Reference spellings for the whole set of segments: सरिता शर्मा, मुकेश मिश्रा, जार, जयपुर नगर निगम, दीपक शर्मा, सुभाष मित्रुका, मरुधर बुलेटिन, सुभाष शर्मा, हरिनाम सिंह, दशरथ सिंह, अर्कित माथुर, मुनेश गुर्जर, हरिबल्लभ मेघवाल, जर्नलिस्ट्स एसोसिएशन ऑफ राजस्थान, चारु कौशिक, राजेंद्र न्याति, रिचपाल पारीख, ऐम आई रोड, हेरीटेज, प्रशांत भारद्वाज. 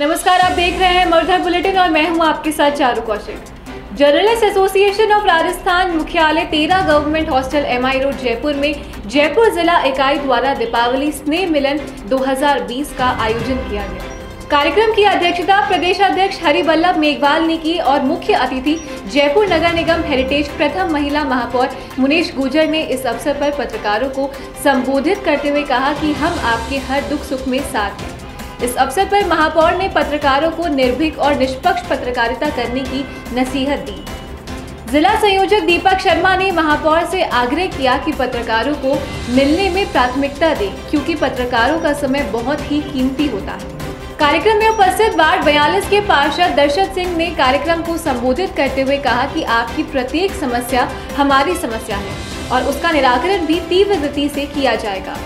नमस्कार, आप देख रहे हैं मरुधर बुलेटिन और मैं हूं आपके साथ चारु कौशिक। जर्नलिस्ट्स एसोसिएशन ऑफ राजस्थान मुख्यालय 13 government hostel MI road Jaipur में जयपुर जिला इकाई द्वारा दीपावली स्नेह मिलन 2020 का आयोजन किया गया। कार्यक्रम की अध्यक्षता प्रदेश अध्यक्ष हरिबल्लभ मेघवाल ने की और मुख्य अतिथि जयपुर नगर निगम हेरिटेज प्रथम महिला महापौर मुनेश गुर्जर ने इस अवसर पर पत्रकारों को संबोधित करते हुए कहा कि हम आपके हर दुख सुख में साथ हैं। इस अवसर पर महापौर ने पत्रकारों को निर्भीक और निष्पक्ष पत्रकारिता करने की नसीहत दी। जिला संयोजक दीपक शर्मा ने महापौर से आग्रह किया कि पत्रकारों को मिलने में प्राथमिकता दें, क्योंकि पत्रकारों का समय बहुत ही कीमती होता है। कार्यक्रम में उपस्थित वार्ड 42 के पार्षद दशरथ सिंह ने कार्यक्रम को संबोधित करते हुए कहा कि आपकी प्रत्येक समस्या हमारी समस्या है और उसका निराकरण भी तीव्र गति से किया जाएगा।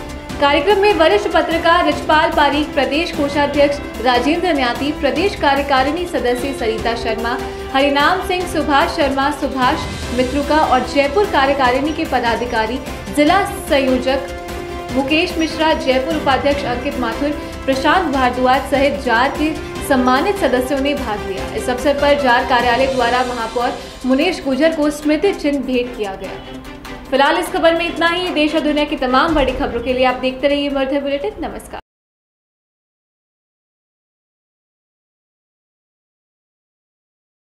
कार्यक्रम में वरिष्ठ पत्रकार रिचपाल पारीख, प्रदेश कोषाध्यक्ष राजेंद्र न्याति, प्रदेश कार्यकारिणी सदस्य सरिता शर्मा, हरिनाम सिंह, सुभाष शर्मा, सुभाष मित्रुका और जयपुर कार्यकारिणी के पदाधिकारी, जिला संयोजक मुकेश मिश्रा, जयपुर उपाध्यक्ष अर्कित माथुर, प्रशांत भारद्वाज सहित जार के सम्मानित सदस्यों ने भाग लिया। इस अवसर पर जार कार्यालय द्वारा महापौर मुनेश गुर्जर को स्मृति चिन्ह भेंट किया गया। फिलहाल इस खबर में इतना ही। देश और दुनिया की तमाम बड़ी खबरों के लिए आप देखते रहिए मरुधर बुलेटिन। नमस्कार।